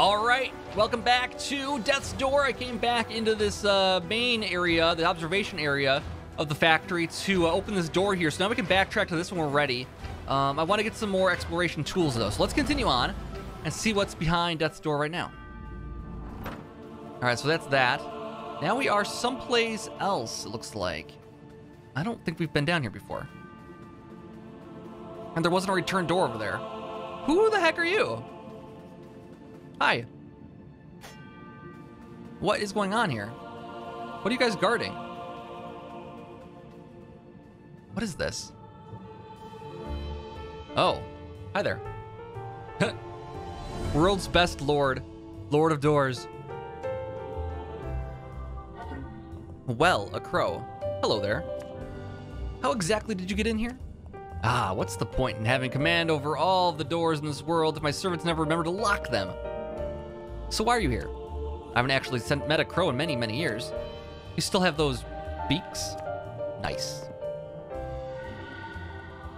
All right, welcome back to Death's Door. I came back into this main area, the observation area of the factory to open this door here. So now we can backtrack to this when we're ready. I want to get some more exploration tools though. So let's continue on and see what's behind Death's Door right now. All right, so that's that. Now we are someplace else, it looks like. I don't think we've been down here before. And there wasn't a return door over there. Who the heck are you? Hi. What is going on here? What are you guys guarding? What is this? Oh, hi there. World's best lord, lord of doors. Well, a crow. Hello there. How exactly did you get in here? Ah, what's the point in having command over all the doors in this world if my servants never remember to lock them? So why are you here? I haven't actually met a crow in many, many years. You still have those beaks? Nice.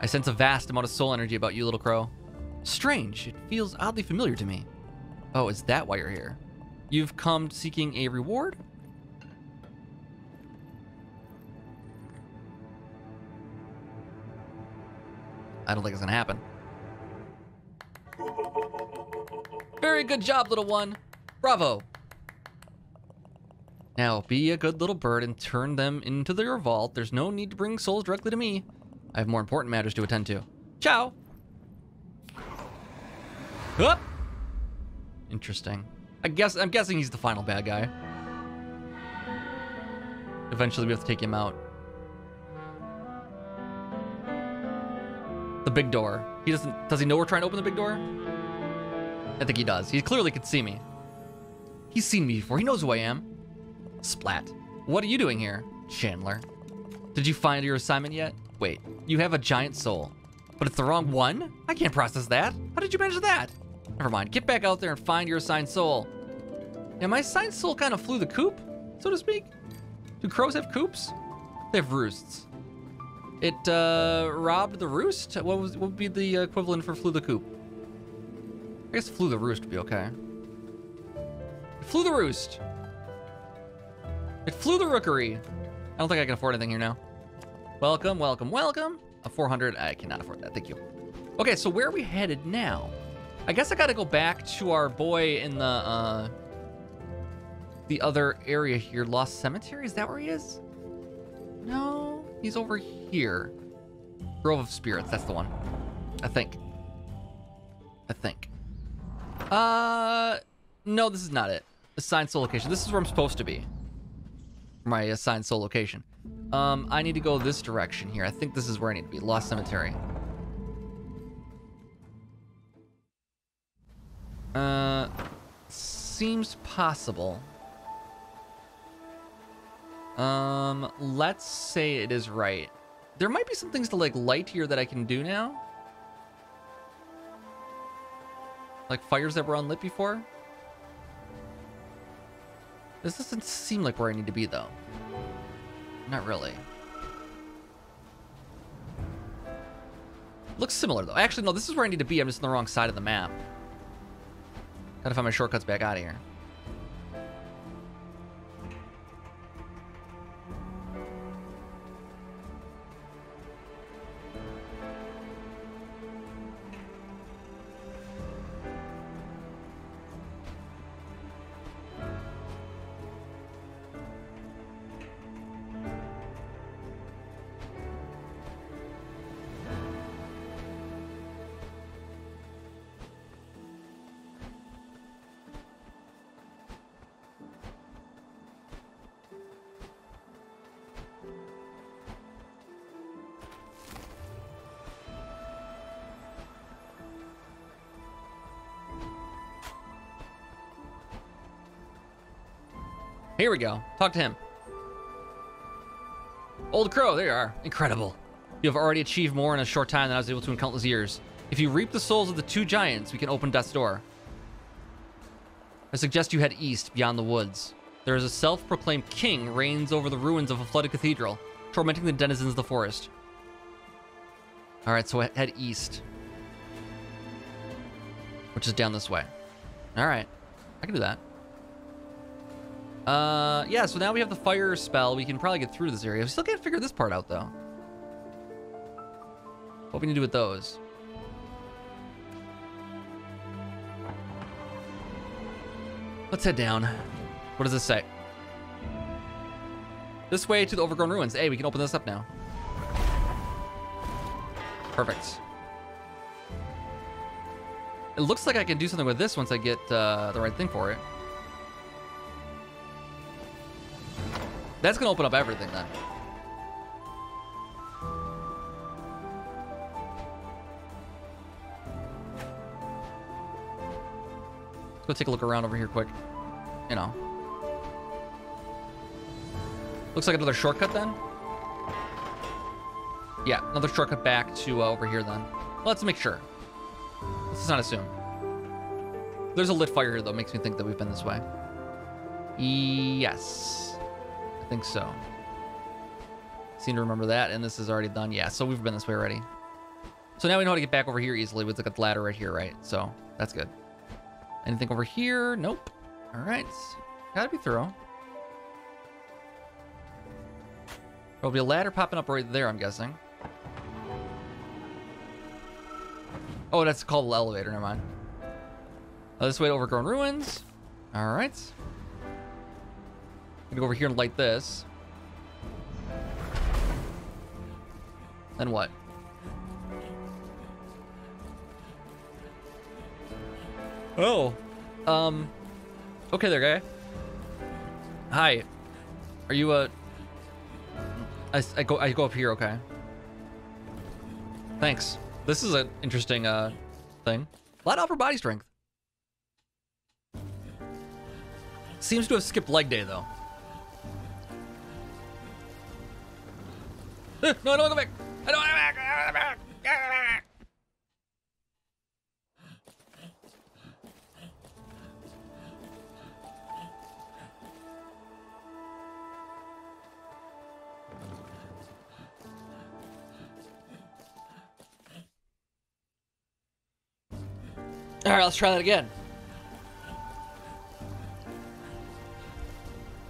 I sense a vast amount of soul energy about you, little crow. Strange, it feels oddly familiar to me. Oh, is that why you're here? You've come seeking a reward? I don't think it's gonna happen. Very good job, little one. Bravo. Now, be a good little bird and turn them into their vault. There's no need to bring souls directly to me. I have more important matters to attend to. Ciao. Up. Interesting. I'm guessing he's the final bad guy. Eventually we have to take him out. The big door. Does he know we're trying to open the big door? I think he does. He clearly could see me. He's seen me before. He knows who I am. Splat. What are you doing here, Chandler? Did you find your assignment yet? Wait, you have a giant soul, but it's the wrong one? I can't process that. How did you manage that? Never mind. Get back out there and find your assigned soul. Now, my assigned soul kind of flew the coop, so to speak. Do crows have coops? They have roosts. It robbed the roost? What would be the equivalent for flew the coop? I guess flew the roost would be okay. It flew the roost. It flew the rookery. I don't think I can afford anything here now. Welcome, welcome, welcome. A 400, I cannot afford that, thank you. Okay, so where are we headed now? I guess I gotta go back to our boy in the other area here, Lost Cemetery, is that where he is? No, he's over here. Grove of Spirits, that's the one, I think. No, this is not it. Assigned soul location, this is where I'm supposed to be. My assigned soul location. I need to go this direction here. I think this is where I need to be. Lost Cemetery. Seems possible. Let's say it is right. There might be some things to like light here that I can do now. Like fires that were unlit before. This doesn't seem like where I need to be, though. Not really. Looks similar, though. Actually, no, this is where I need to be. I'm just on the wrong side of the map. Gotta find my shortcuts back out of here. Here we go. Talk to him. Old crow, there you are. Incredible. You have already achieved more in a short time than I was able to in countless years. If you reap the souls of the two giants, we can open Death's Door. I suggest you head east, beyond the woods. There is a self-proclaimed king reigns over the ruins of a flooded cathedral, tormenting the denizens of the forest. All right, so head east. Which is down this way. All right. I can do that. Yeah, so now we have the fire spell. We can probably get through this area. We still can't figure this part out, though. What we need to do with those? Let's head down. What does this say? This way to the overgrown ruins. Hey, we can open this up now. Perfect. It looks like I can do something with this once I get the right thing for it. That's gonna open up everything then. Let's go take a look around over here quick. You know. Looks like another shortcut then. Yeah, another shortcut back to over here then. Let's make sure. Let's not assume. There's a lit fire here though. Makes me think that we've been this way. Yes. I think so. Seem to remember that, and this is already done. Yeah, so we've been this way already. So now we know how to get back over here easily with the ladder right here, right? So that's good. Anything over here? Nope. All right. Gotta be thorough. There'll be a ladder popping up right there, I'm guessing. Oh, that's called the elevator. Never mind. This way to overgrown ruins. All right. I'm gonna go over here and light this. Then what? Oh. Okay there, guy. Hi. Are you a... I go up here, okay. Thanks. This is an interesting thing. A lot of upper body strength. Seems to have skipped leg day though. No, I don't want to go back. I don't want to go back. I don't want to go back. All right, let's try that again.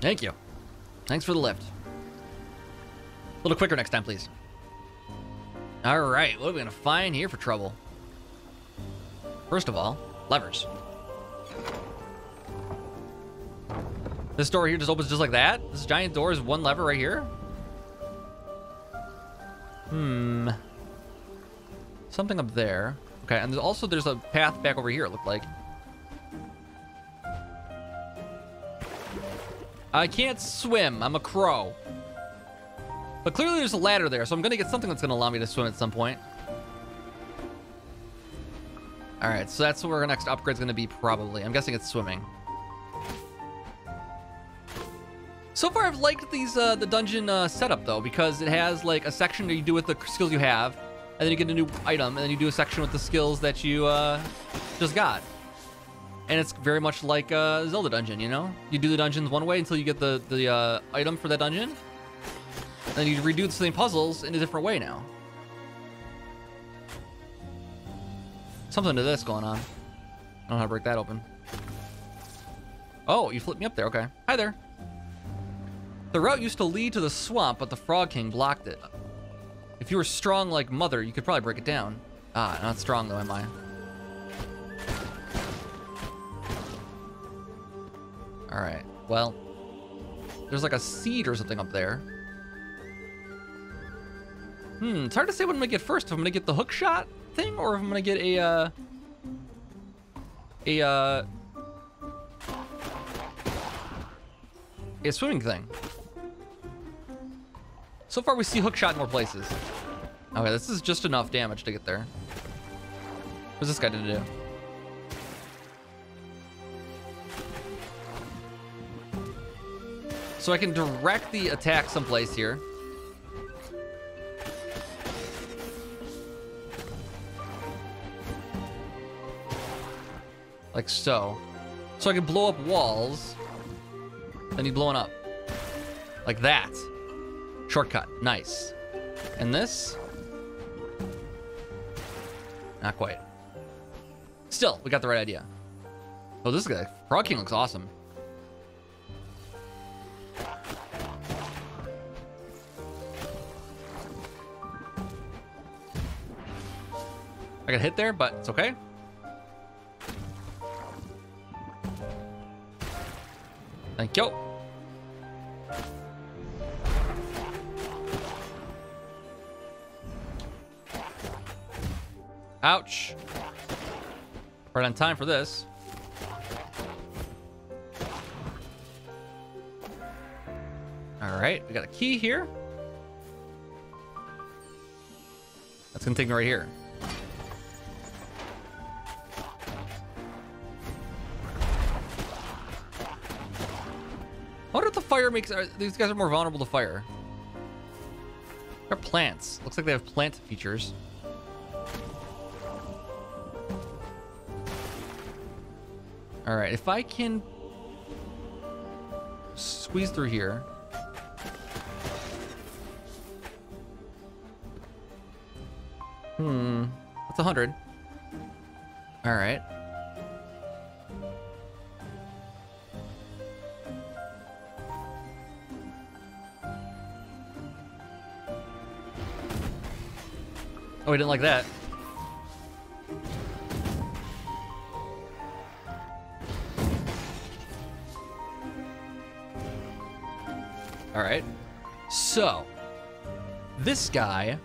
Thank you. Thanks for the lift. A little quicker next time, please. All right, what are we gonna find here for trouble? First of all, levers. This door here just opens just like that? This giant door is one lever right here? Hmm. Something up there. Okay, and also there's a path back over here, it looked like. I can't swim, I'm a crow. But clearly there's a ladder there, so I'm gonna get something that's gonna allow me to swim at some point. All right, so that's where our next upgrade's gonna be probably. I'm guessing it's swimming. So far I've liked these the dungeon setup though, because it has like a section that you do with the skills you have, and then you get a new item, and then you do a section with the skills that you just got. And it's very much like a Zelda dungeon, you know? You do the dungeons one way until you get the item for that dungeon. And then you redo the same puzzles in a different way now. Something to this going on. I don't know how to break that open. Oh, you flipped me up there. Okay. Hi there. The route used to lead to the swamp, but the Frog King blocked it. If you were strong like Mother, you could probably break it down. Ah, not strong though, am I? All right, well, there's like a seed or something up there. Hmm, it's hard to say what I'm gonna get first. If I'm gonna get the hook shot thing, or if I'm gonna get a swimming thing. So far we see hook shot in more places. Okay, this is just enough damage to get there. What's this guy gonna do? So I can direct the attack someplace here. Like so. So I can blow up walls. Then he's blowing up. Like that. Shortcut. Nice. And this? Not quite. Still, we got the right idea. Oh, this guy, Frog King, looks awesome. I got hit there, but it's okay. Thank you. Ouch. Right on time for this. All right, we got a key here. That's gonna take me right here. I wonder if the fire makes... These guys are more vulnerable to fire. They're plants. Looks like they have plant features. All right, if I can squeeze through here. That's 100. All right. Oh, I didn't like that. All right. So, this guy...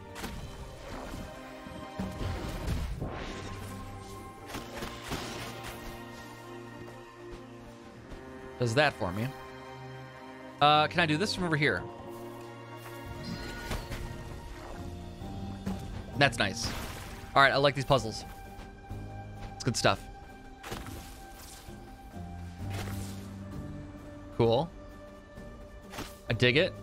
does that for me. Can I do this from over here? That's nice. All right, I like these puzzles. It's good stuff. Cool. I dig it.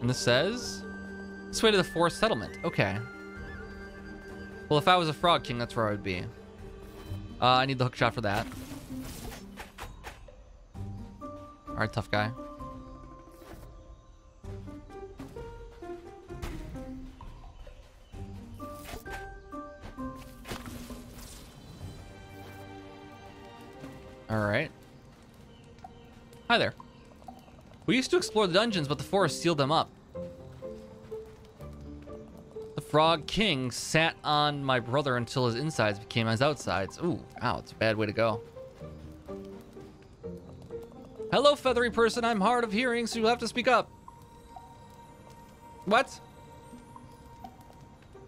And this says, this way to the forest settlement. Okay. Well, if I was a Frog King, that's where I would be. I need the hook shot for that. All right, tough guy. All right. Hi there. We used to explore the dungeons, but the forest sealed them up. The Frog King sat on my brother until his insides became his outsides. Ooh, ow, it's a bad way to go. Hello, feathery person. I'm hard of hearing, so you'll have to speak up. What?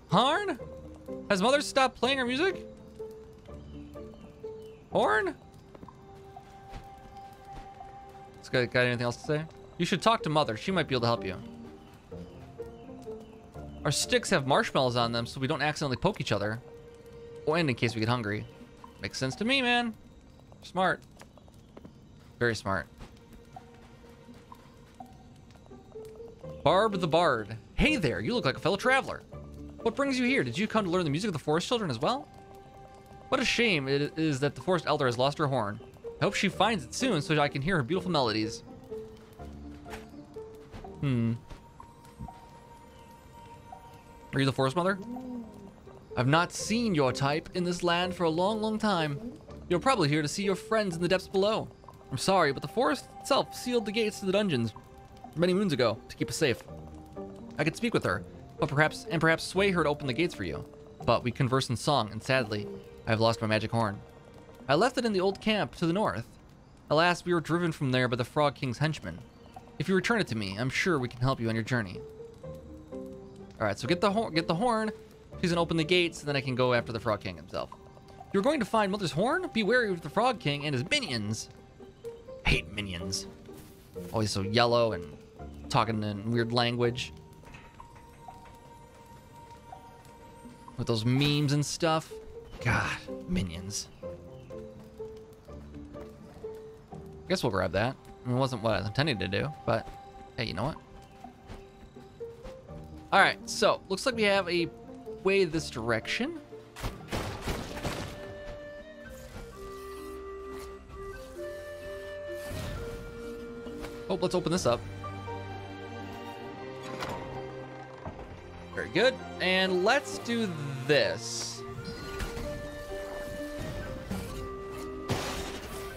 Horn? Has Mother stopped playing her music? Horn? Got anything else to say? You should talk to Mother. She might be able to help you. Our sticks have marshmallows on them, so we don't accidentally poke each other. Oh, and in case we get hungry. Makes sense to me, man. Smart. Very smart. Barb the Bard. Hey there, you look like a fellow traveler. What brings you here? Did you come to learn the music of the forest children as well? What a shame it is that the forest elder has lost her horn. I hope she finds it soon so I can hear her beautiful melodies. Are you the forest mother? I've not seen your type in this land for a long, long time. You're probably here to see your friends in the depths below. I'm sorry, but the forest itself sealed the gates to the dungeons many moons ago to keep us safe. I could speak with her, but perhaps sway her to open the gates for you. But we converse in song, and sadly, I have lost my magic horn. I left it in the old camp to the north. Alas, we were driven from there by the Frog King's henchmen. If you return it to me, I'm sure we can help you on your journey. All right, so get the horn. She's gonna open the gates, and then I can go after the Frog King himself. You're going to find Mother's Horn? Be wary of the Frog King and his minions. I hate minions. Always so yellow and talking in weird language. With those memes and stuff. God, minions. I guess we'll grab that. I mean, it wasn't what I was intending to do, but hey, you know what? All right, so looks like we have a way this direction. Oh, let's open this up. Very good. And let's do this.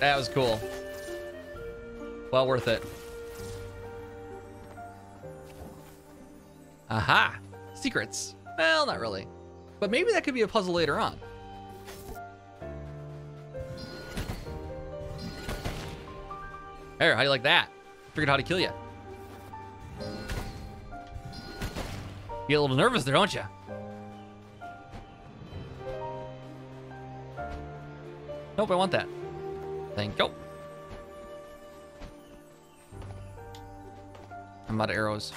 That was cool. Well worth it. Aha! Secrets. Well, not really. But maybe that could be a puzzle later on. There, how do you like that? Figured how to kill you. You get a little nervous there, don't you? Nope, I want that. Thank you. I'm out of arrows.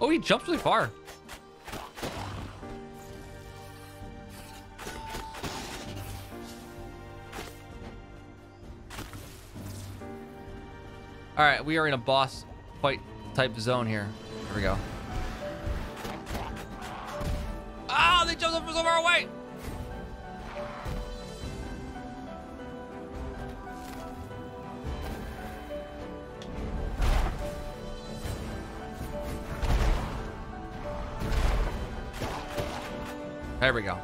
Oh, he jumps really far. All right, we are in a boss fight type zone here. Here we go. Ah, oh, they jumped up from so far away. There we go.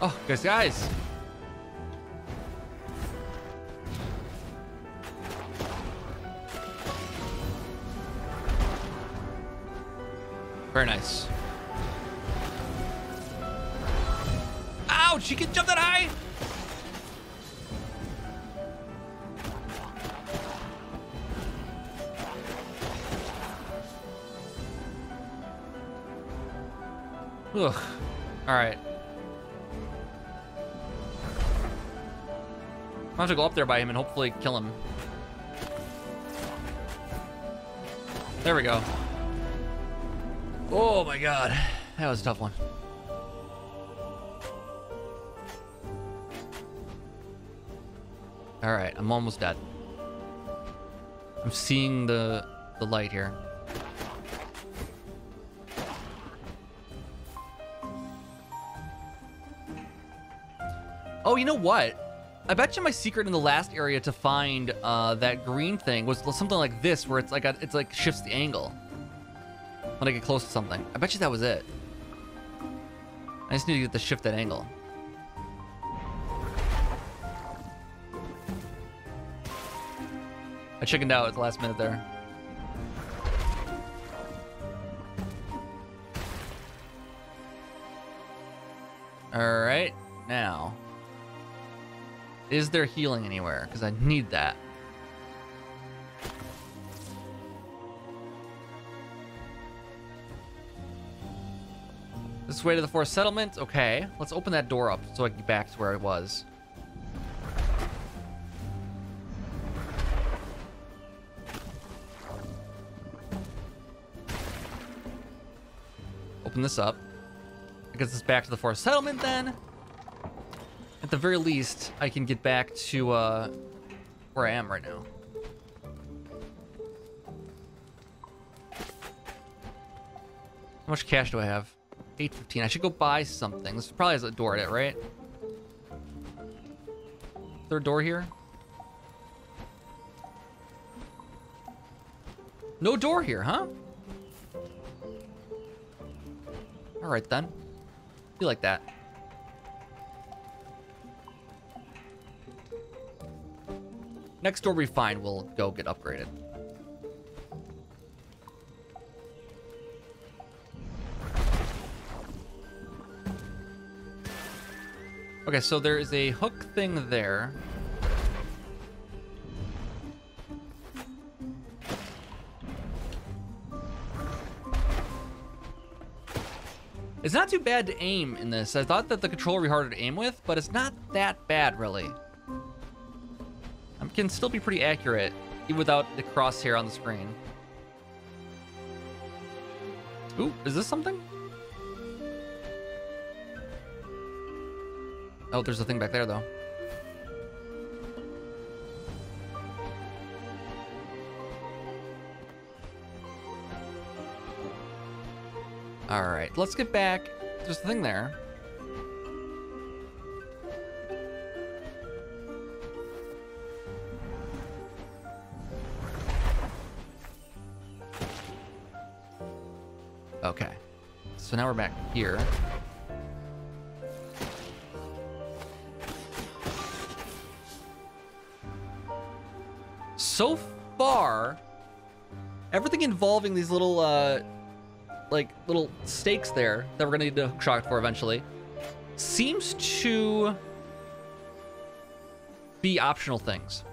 Oh, guys. Very nice. Ouch, she can jump that high. Ugh. All right. I'm gonna go up there by him and hopefully kill him. There we go. Oh my god. That was a tough one. All right, I'm almost dead. I'm seeing the light here. Oh, you know what? I bet you my secret in the last area to find that green thing was something like this, where it's like shifts the angle when I get close to something. I bet you that was it. I just need to get the shift that angle. I chickened out at the last minute there. All right, now. Is there healing anywhere? Because I need that. This way to the forest settlement. Okay, let's open that door up so I can get back to where I was. Open this up. It gets us back to the forest settlement then. At the very least, I can get back to where I am right now. How much cash do I have? 815. I should go buy something. This probably has a door at it, right? Is there a door here? No door here, huh? All right then. You like that? Next door we find, we'll go get upgraded. Okay, so there is a hook thing there. It's not too bad to aim in this. I thought that the controller would be harder to aim with, but it's not that bad, really. Can still be pretty accurate even without the crosshair on the screen. Ooh, is this something? Oh, there's a thing back there though. Alright, let's get back. There's a thing there. Okay. So now we're back here. So far, everything involving these little, like, little stakes there that we're gonna need to hookshot for eventually seems to be optional things.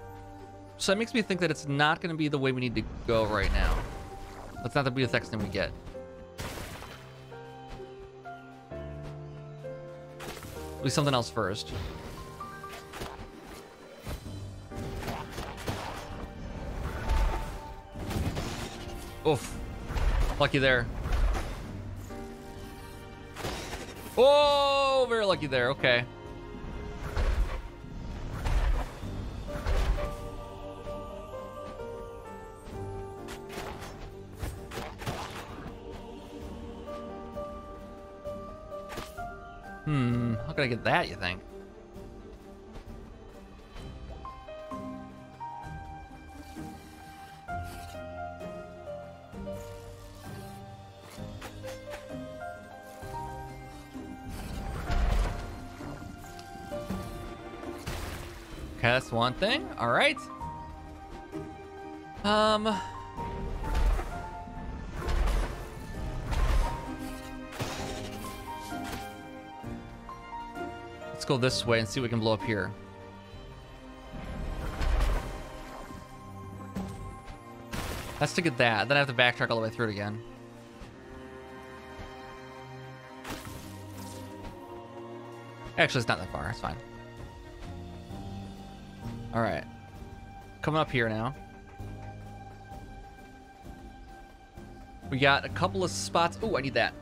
So that makes me think that it's not gonna be the way we need to go right now. That's not gonna be the next thing we get. It'll be something else first. Oof. Lucky there. Oh, very lucky there. Okay. How can I get that, you think? That's one thing. All right. Let's go this way and see what we can blow up here. That's to get that. Then I have to backtrack all the way through it again. Actually, it's not that far. It's fine. All right, coming up here now. We got a couple of spots. Oh, I need that.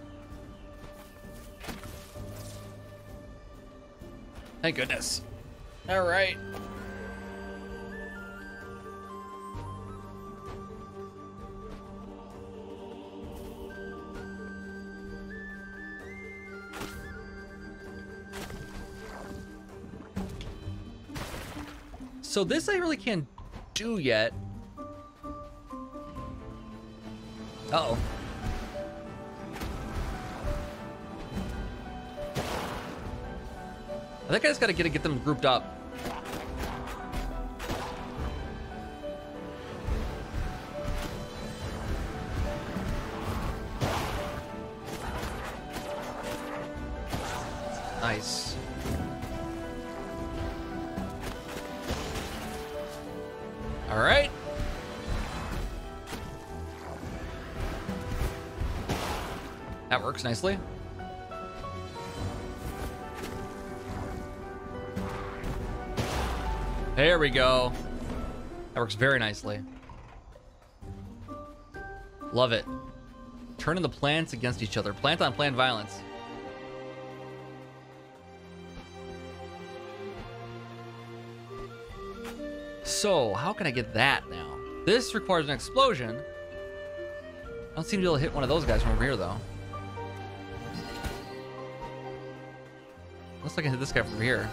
Thank goodness. All right. So this I really can't do yet. Uh-oh. I think I just gotta get them grouped up. Nice. All right. That works nicely. There we go. That works very nicely. Love it. Turning the plants against each other. Plant on plant violence. So, how can I get that now? This requires an explosion. I don't seem to be able to hit one of those guys from over here, though. Unless I can hit this guy from here.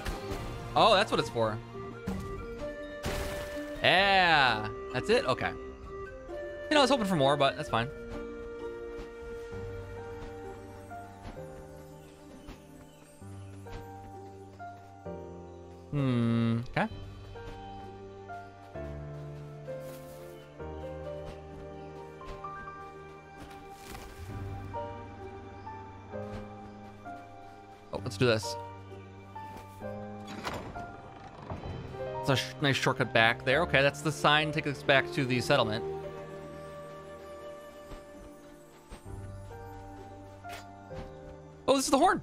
Oh, that's what it's for. Yeah, that's it? Okay. You know, I was hoping for more, but that's fine. Okay. Let's do this. It's a nice shortcut back there. Okay, that's the sign. Take us back to the settlement. Oh, this is the horn.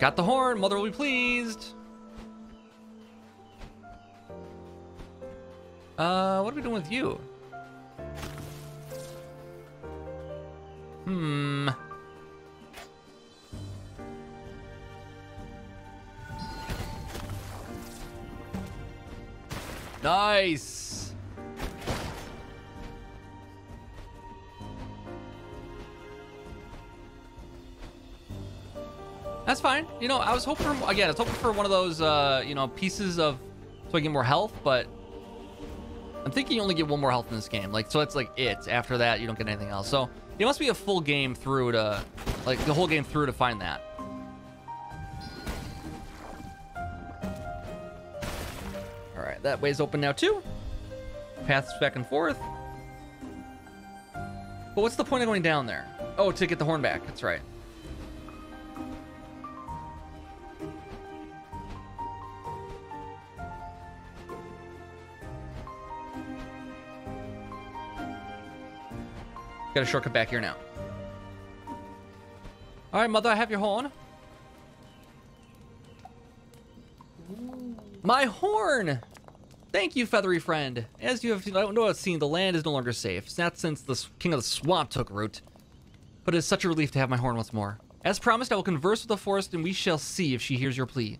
Got the horn. Mother will be pleased. What are we doing with you? Nice. That's fine. You know, I was hoping for, again, I was hoping for one of those, you know, pieces of, so I get more health, but I'm thinking you only get one more health in this game. Like, so that's like it. After that, you don't get anything else. So it must be a full game through to, like, the whole game through to find that. All right, that way's open now too. Paths back and forth. But what's the point of going down there? Oh, to get the horn back. That's right. Got a shortcut back here now. All right, mother, I have your horn. My horn! Thank you, feathery friend. As you have seen, the land is no longer safe. It's not since the king of the swamp took root. But it is such a relief to have my horn once more. As promised, I will converse with the forest, and we shall see if she hears your plea.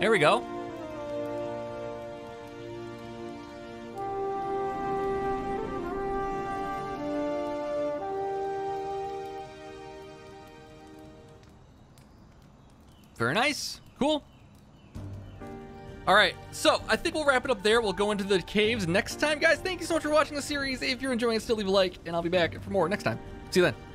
There we go. Very nice. Cool. All right, so I think we'll wrap it up there. We'll go into the caves next time, guys. Thank you so much for watching the series. If you're enjoying it, still leave a like, and I'll be back for more next time. See you then.